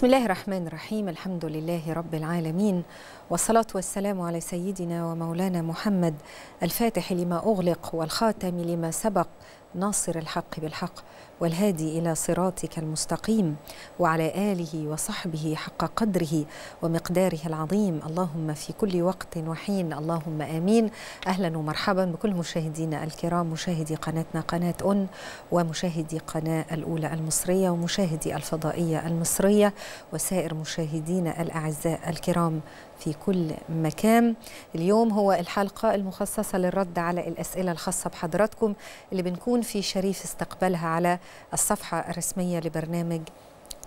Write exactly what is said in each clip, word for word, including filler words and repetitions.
بسم الله الرحمن الرحيم. الحمد لله رب العالمين، والصلاة والسلام على سيدنا ومولانا محمد الفاتح لما أغلق والخاتم لما سبق، ناصر الحق بالحق والهادي إلى صراطك المستقيم، وعلى آله وصحبه حق قدره ومقداره العظيم، اللهم في كل وقت وحين، اللهم آمين. أهلا ومرحبا بكل مشاهدينا الكرام، مشاهدي قناتنا قناة أون، ومشاهدي قناة الأولى المصرية، ومشاهدي الفضائية المصرية، وسائر مشاهدينا الأعزاء الكرام في كل مكان. اليوم هو الحلقة المخصصة للرد على الأسئلة الخاصة بحضراتكم اللي بنكون في شريف استقبالها على الصفحة الرسمية لبرنامج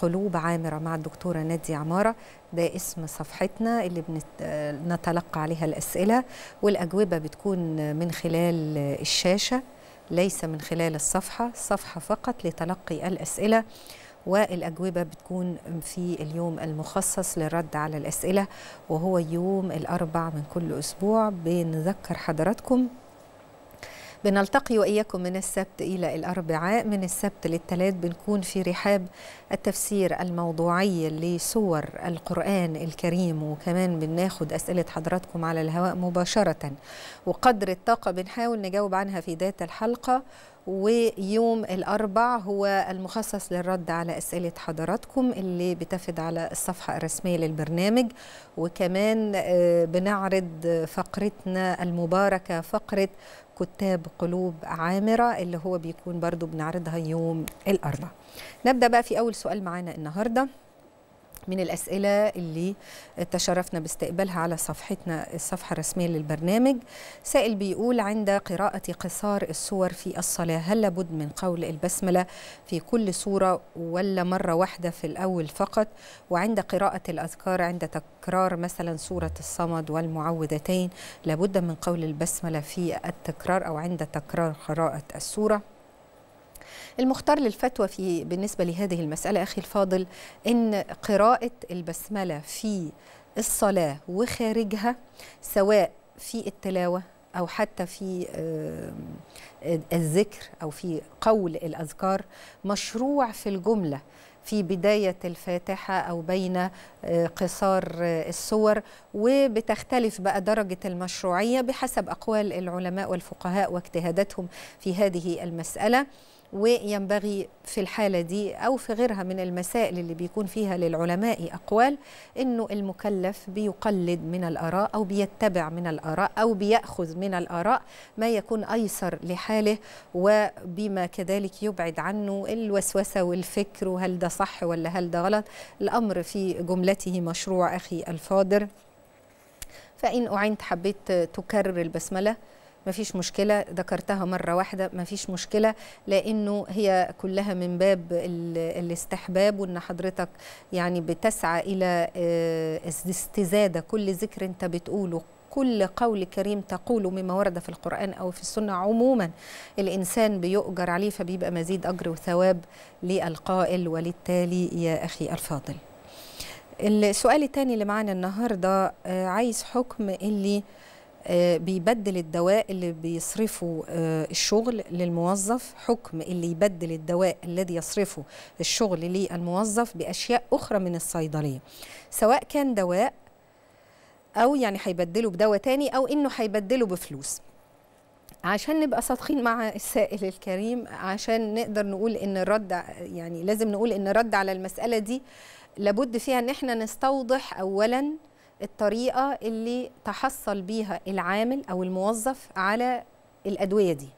قلوب عامرة مع الدكتورة نادي عمارة. ده اسم صفحتنا اللي بنتلقى عليها الأسئلة، والأجوبة بتكون من خلال الشاشة ليس من خلال الصفحة، الصفحة فقط لتلقي الأسئلة، والأجوبة بتكون في اليوم المخصص للرد على الأسئلة، وهو يوم الأربع من كل أسبوع. بنذكر حضراتكم بنلتقي وإياكم من السبت إلى الأربعاء، من السبت للثلاث بنكون في رحاب التفسير الموضوعي لسور القرآن الكريم، وكمان بناخد أسئلة حضراتكم على الهواء مباشرة، وقدر الطاقة بنحاول نجاوب عنها في ذات الحلقة. ويوم الأربع هو المخصص للرد على أسئلة حضراتكم اللي بتفد على الصفحة الرسمية للبرنامج، وكمان بنعرض فقرتنا المباركة، فقرة كتاب قلوب عامرة، اللي هو بيكون برضو بنعرضها يوم الأربع. نبدأ بقى في أول سؤال معانا النهاردة من الأسئلة اللي تشرفنا باستقبالها على صفحتنا، الصفحة الرسمية للبرنامج. سائل بيقول: عند قراءة قصار السور في الصلاة هل لابد من قول البسملة في كل سورة ولا مرة واحدة في الأول فقط؟ وعند قراءة الأذكار عند تكرار مثلا سورة الصمد والمعوذتين لابد من قول البسملة في التكرار أو عند تكرار قراءة السورة؟ المختار للفتوى في بالنسبة لهذه المسألة أخي الفاضل إن قراءة البسملة في الصلاة وخارجها، سواء في التلاوة أو حتى في الذكر أو في قول الأذكار، مشروع في الجملة في بداية الفاتحة أو بين قصار السور، وبتختلف بقى درجة المشروعية بحسب أقوال العلماء والفقهاء واجتهاداتهم في هذه المسألة. وينبغي في الحالة دي أو في غيرها من المسائل اللي بيكون فيها للعلماء أقوال، إنه المكلف بيقلد من الآراء أو بيتبع من الآراء أو بيأخذ من الآراء ما يكون أيسر لحاله، وبما كذلك يبعد عنه الوسوسة والفكر وهل ده صح ولا هل ده غلط. الأمر في جملته مشروع أخي الفاضل. فإن أعنت حبيت تكرر البسملة مفيش مشكلة، ذكرتها مرة واحدة مفيش مشكلة، لأنه هي كلها من باب الاستحباب، وأن حضرتك يعني بتسعى إلى استزادة كل ذكر أنت بتقوله، كل قول كريم تقوله مما ورد في القرآن أو في السنة عموما الإنسان بيؤجر عليه، فبيبقى مزيد أجر وثواب للقائل وللتالي يا أخي الفاضل. السؤال الثاني اللي معانا النهاردة عايز حكم اللي بيبدل الدواء اللي بيصرفه الشغل للموظف، حكم اللي يبدل الدواء الذي يصرفه الشغل للموظف بأشياء أخرى من الصيدلية، سواء كان دواء أو يعني هيبدله بدواء تاني أو إنه هيبدله بفلوس. عشان نبقى صادقين مع السائل الكريم، عشان نقدر نقول إن الرد يعني لازم نقول إن الرد على المسألة دي لابد فيها إن إحنا نستوضح أولاً الطريقة اللي تحصل بيها العامل أو الموظف على الأدوية دي.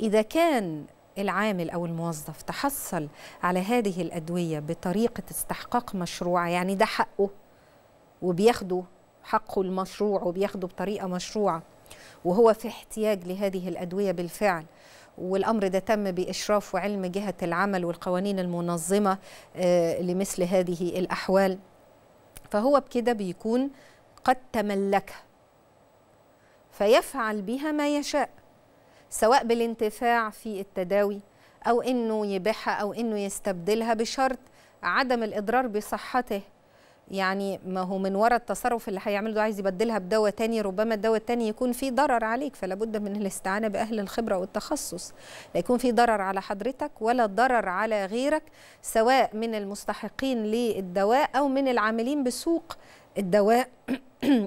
إذا كان العامل أو الموظف تحصل على هذه الأدوية بطريقة استحقاق مشروعة، يعني ده حقه وبياخده حقه المشروع وبياخده بطريقة مشروعة وهو في احتياج لهذه الأدوية بالفعل، والأمر ده تم بإشراف وعلم جهة العمل والقوانين المنظمة لمثل هذه الأحوال، فهو بكده بيكون قد تملكها فيفعل بها ما يشاء، سواء بالانتفاع في التداوي أو إنه يبيعها أو إنه يستبدلها بشرط عدم الإضرار بصحته. يعني ما هو من وراء التصرف اللي هيعمله ده عايز يبدلها بدواء تاني، ربما الدواء التاني يكون فيه ضرر عليك، فلا بد من الاستعانه باهل الخبره والتخصص، لا يكون فيه ضرر على حضرتك ولا ضرر على غيرك، سواء من المستحقين للدواء او من العاملين بسوق الدواء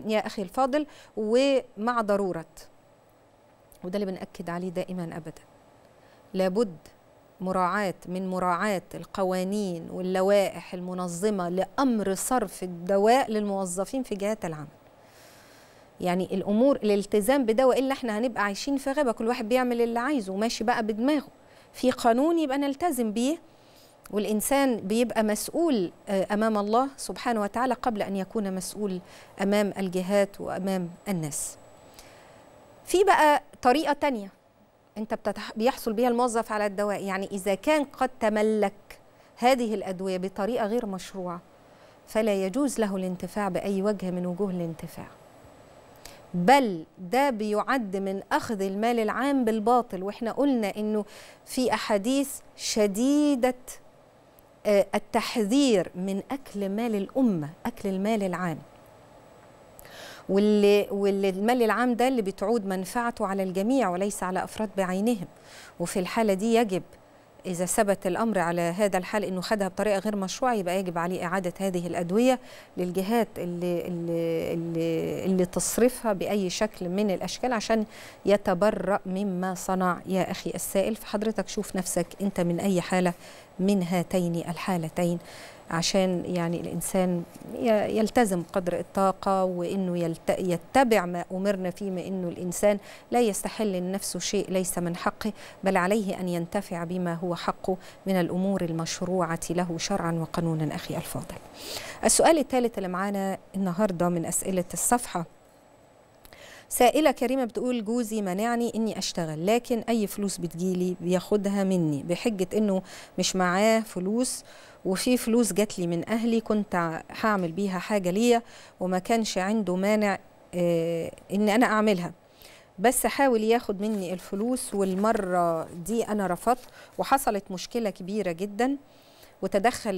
يا اخي الفاضل، ومع ضروره، وده اللي بنأكد عليه دائما ابدا، لابد مراعاة من مراعاة القوانين واللوائح المنظمة لأمر صرف الدواء للموظفين في جهات العمل. يعني الأمور الالتزام بدواء، إلا احنا هنبقى عايشين في غابة، كل واحد بيعمل اللي عايزه وماشي بقى بدماغه، في قانون يبقى نلتزم بيه، والإنسان بيبقى مسؤول أمام الله سبحانه وتعالى قبل أن يكون مسؤول أمام الجهات وأمام الناس. في بقى طريقة تانية أنت بتتح... بيحصل بيها الموظف على الدواء، يعني إذا كان قد تملك هذه الأدوية بطريقة غير مشروعة فلا يجوز له الانتفاع بأي وجه من وجوه الانتفاع، بل ده بيعد من أخذ المال العام بالباطل. وإحنا قلنا إنه في أحاديث شديدة التحذير من أكل مال الأمة، أكل المال العام، واللي والمال العام ده اللي بتعود منفعته على الجميع وليس على أفراد بعينهم. وفي الحالة دي يجب إذا ثبت الأمر على هذا الحال إنه خدها بطريقة غير مشروعة، يبقى يجب عليه إعادة هذه الأدوية للجهات اللي, اللي, اللي, اللي تصرفها بأي شكل من الأشكال عشان يتبرأ مما صنع يا أخي السائل. فحضرتك شوف نفسك أنت من أي حالة من هاتين الحالتين، عشان يعني الإنسان يلتزم قدر الطاقة، وإنه يتبع ما أمرنا فيه، ما إنه الإنسان لا يستحل لنفسه شيء ليس من حقه، بل عليه أن ينتفع بما هو حقه من الأمور المشروعة له شرعا وقانونا. أخي الفاضل، السؤال الثالث اللي معانا النهاردة من أسئلة الصفحة، سائلة كريمة بتقول جوزي منعني إني أشتغل، لكن أي فلوس بتجيلي بياخدها مني بحجة إنه مش معاه فلوس، وفي فلوس جات لي من أهلي كنت هعمل بيها حاجة ليا وما كانش عنده مانع آه إن أنا أعملها، بس حاول ياخد مني الفلوس، والمرة دي أنا رفضت وحصلت مشكلة كبيرة جدا، وتدخل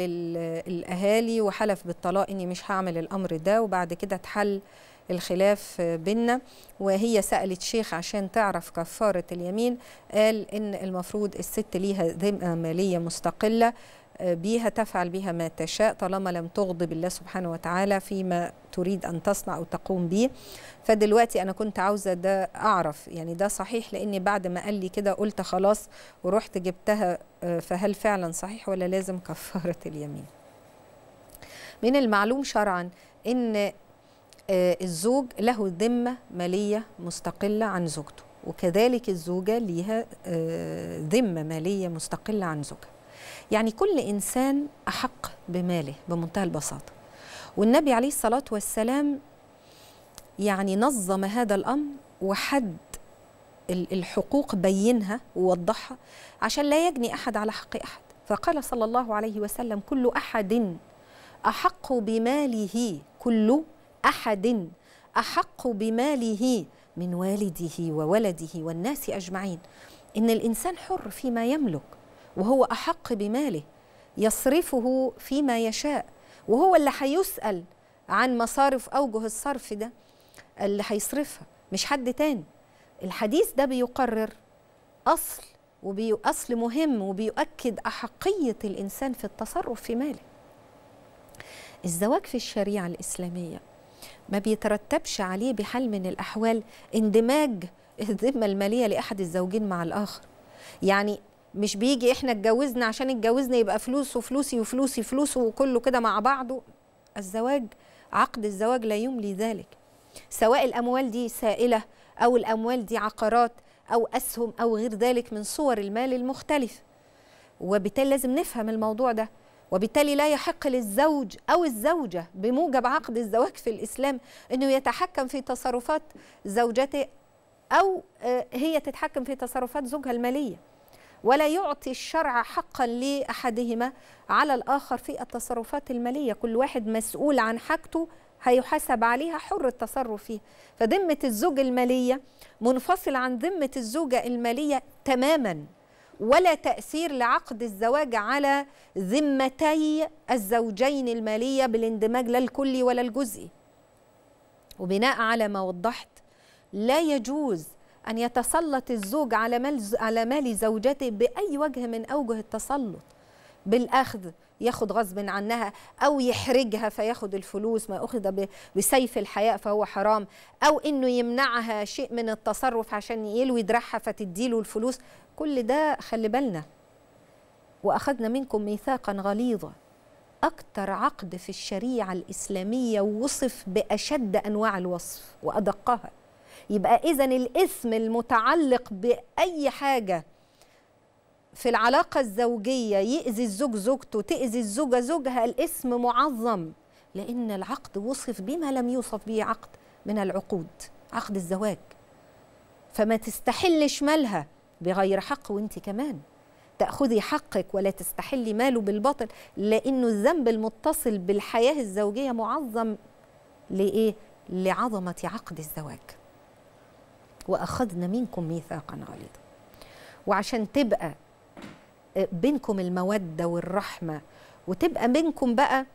الأهالي وحلف بالطلاق إني مش هعمل الأمر ده، وبعد كده اتحل الخلاف بينا، وهي سألت شيخ عشان تعرف كفارة اليمين، قال إن المفروض الست ليها ذمة مالية مستقلة بيها تفعل بيها ما تشاء طالما لم تغضب الله سبحانه وتعالى فيما تريد أن تصنع أو تقوم به. فدلوقتي أنا كنت عاوزة ده أعرف يعني ده صحيح، لأني بعد ما قال لي كده قلت خلاص ورحت جبتها، فهل فعلا صحيح ولا لازم كفارة اليمين؟ من المعلوم شرعا إن الزوج له ذمة مالية مستقلة عن زوجته، وكذلك الزوجة ليها ذمة مالية مستقلة عن زوجها، يعني كل إنسان أحق بماله بمنتهى البساطة. والنبي عليه الصلاة والسلام يعني نظم هذا الأمر وحد الحقوق، بينها ووضحها عشان لا يجني أحد على حق أحد، فقال صلى الله عليه وسلم كل أحد أحق بماله، كل أحد أحق بماله من والده وولده والناس أجمعين، إن الإنسان حر فيما يملك وهو أحق بماله، يصرفه فيما يشاء، وهو اللي هيسأل عن مصارف أوجه الصرف ده اللي هيصرفها مش حد تاني. الحديث ده بيقرر أصل وبيأصل مهم وبيؤكد أحقية الإنسان في التصرف في ماله. الزواج في الشريعة الإسلامية ما بيترتبش عليه بحال من الأحوال اندماج الذمة المالية لأحد الزوجين مع الآخر، يعني مش بيجي احنا اتجوزنا عشان اتجوزنا يبقى فلوس وفلوسي وفلوسي فلوسه وكله كده مع بعضه. الزواج عقد الزواج لا يملي ذلك، سواء الأموال دي سائلة أو الأموال دي عقارات أو أسهم أو غير ذلك من صور المال المختلفة، وبالتالي لازم نفهم الموضوع ده. وبالتالي لا يحق للزوج أو الزوجة بموجب عقد الزواج في الإسلام أنه يتحكم في تصرفات زوجته أو هي تتحكم في تصرفات زوجها المالية، ولا يعطي الشرع حقا لأحدهما على الآخر في التصرفات المالية، كل واحد مسؤول عن حاجته هيحاسب عليها، حر التصرف فيها. فذمة الزوج المالية منفصل عن ذمة الزوجة المالية تماما، ولا تأثير لعقد الزواج على ذمتي الزوجين المالية بالاندماج لا الكلي ولا الجزئي. وبناء على ما وضحت، لا يجوز أن يتسلط الزوج على مال على مال زوجته بأي وجه من أوجه التسلط، بالأخذ ياخد غصب عنها، أو يحرجها فياخد الفلوس ما أخذ بسيف الحياء فهو حرام، أو إنه يمنعها شيء من التصرف عشان يلوي دراعها فتديله الفلوس. كل ده خلي بالنا. وأخذنا منكم ميثاقا غليظا. أكتر عقد في الشريعة الإسلامية وصف بأشد أنواع الوصف وأدقها. يبقى إذن الإثم المتعلق بأي حاجة في العلاقة الزوجية يؤذي الزوج زوجته، تؤذي الزوجة زوجها، الإثم معظم، لأن العقد وصف بما لم يوصف به عقد من العقود، عقد الزواج. فما تستحلش مالها بغير حق، وانت كمان تأخذي حقك ولا تستحلي ماله بالباطل، لأنه الذنب المتصل بالحياة الزوجية معظم لإيه؟ لعظمة عقد الزواج. وأخذنا منكم ميثاقا غليظا. وعشان تبقى بينكم المودة والرحمة، وتبقى بينكم بقى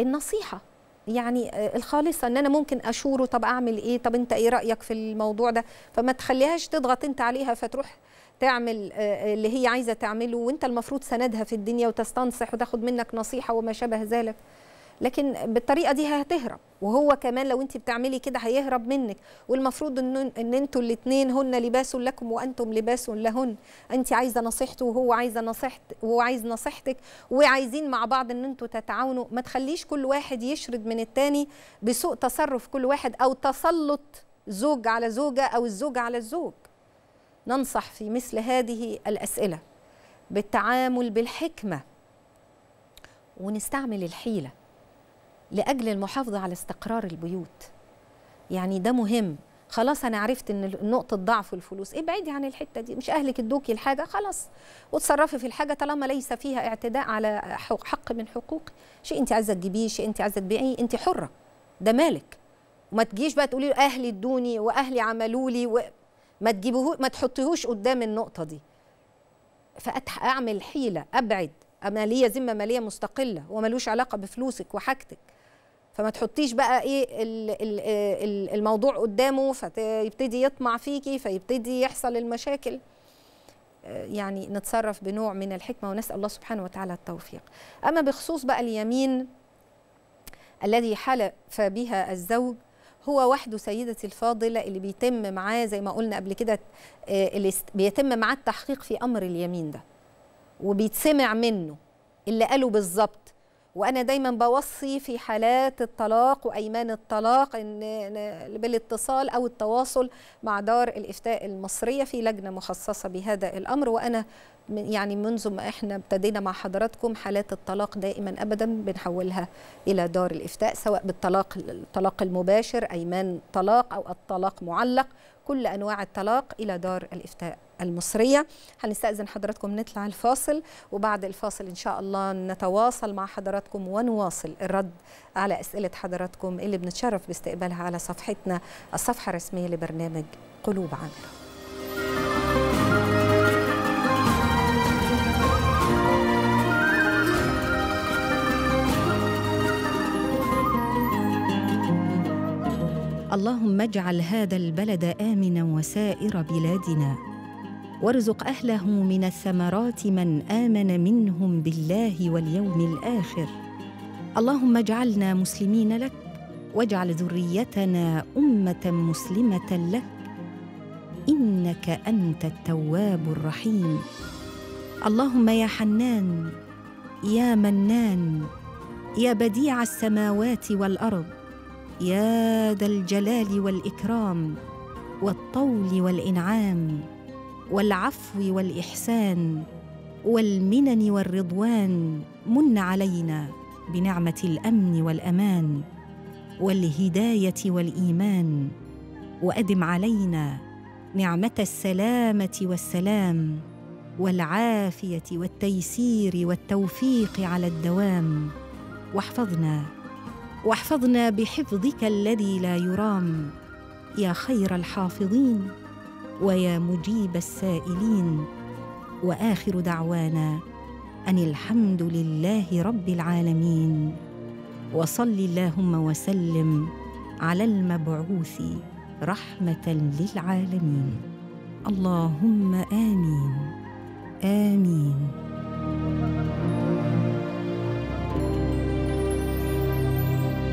النصيحة يعني الخالصة، ان انا ممكن اشوره طب اعمل ايه، طب انت ايه رأيك في الموضوع ده، فما تخليهاش تضغط انت عليها فتروح تعمل اللي هي عايزة تعمله وانت المفروض سندها في الدنيا وتستنصح وتاخد منك نصيحة وما شابه ذلك. لكن بالطريقة دي هتهرب، وهو كمان لو انت بتعملي كده هيهرب منك. والمفروض ان, إن انتوا الاثنين هن لباس لكم وانتم لباس لهن، انت عايزة نصيحته وهو عايز نصيحتك وهو عايز نصيحتك، وعايزين مع بعض ان انتوا تتعاونوا. ما تخليش كل واحد يشرد من الثاني بسوء تصرف كل واحد او تسلط زوج على زوجة او الزوج على الزوج. ننصح في مثل هذه الأسئلة بالتعامل بالحكمة، ونستعمل الحيلة لأجل المحافظة على استقرار البيوت. يعني ده مهم. خلاص أنا عرفت إن نقطة ضعف الفلوس، ابعدي عن الحتة دي، مش أهلك ادوكي الحاجة خلاص، وتصرفي في الحاجة طالما ليس فيها اعتداء على حق من حقوقي. شيء أنت عايزة تجيبيه، شيء أنت عايزة تبيعيه، أنت حرة، ده مالك. وما تجيش بقى تقولي أهلي ادوني وأهلي عملوا لي، وما تجيبوه ما تحطيهوش قدام النقطة دي. فأعمل حيلة، أبعد، مالية ذمة مالية مستقلة وملوش علاقة بفلوسك وحاجتك. فما تحطيش بقى ايه الموضوع قدامه فيبتدي يطمع فيكي فيبتدي يحصل المشاكل. يعني نتصرف بنوع من الحكمة، ونسأل الله سبحانه وتعالى التوفيق. أما بخصوص بقى اليمين الذي حلف بها الزوج، هو وحده سيدتي الفاضلة اللي بيتم معاه زي ما قلنا قبل كده، اللي بيتم معاه التحقيق في أمر اليمين ده وبيتسمع منه اللي قاله بالظبط. وأنا دايما بوصي في حالات الطلاق وأيمان الطلاق إن بالاتصال أو التواصل مع دار الإفتاء المصرية في لجنة مخصصة بهذا الأمر. وأنا يعني منذ ما إحنا ابتدينا مع حضراتكم حالات الطلاق دائما أبدا بنحولها إلى دار الإفتاء، سواء بالطلاق الطلاق المباشر، أيمان طلاق، أو الطلاق معلق، كل أنواع الطلاق إلى دار الإفتاء المصرية. هنستأذن حضراتكم نطلع الفاصل، وبعد الفاصل إن شاء الله نتواصل مع حضراتكم ونواصل الرد على أسئلة حضراتكم اللي بنتشرف باستقبالها على صفحتنا، الصفحة الرسمية لبرنامج قلوب عامرة. اللهم اجعل هذا البلد آمنا وسائر بلادنا، وارزق أهله من الثمرات من آمن منهم بالله واليوم الآخر. اللهم اجعلنا مسلمين لك، واجعل ذريتنا أمة مسلمة لك، إنك أنت التواب الرحيم. اللهم يا حنان يا منان يا بديع السماوات والأرض، يا ذا الجلال والإكرام والطول والإنعام والعفو والإحسان والمنن والرضوان، من علينا بنعمة الأمن والأمان والهداية والإيمان، وأدم علينا نعمة السلامة والسلام والعافية والتيسير والتوفيق على الدوام، واحفظنا واحفظنا بحفظك الذي لا يرام، يا خير الحافظين ويا مجيب السائلين، وآخر دعوانا أن الحمد لله رب العالمين. وصل اللهم وسلم على المبعوث رحمة للعالمين، اللهم آمين.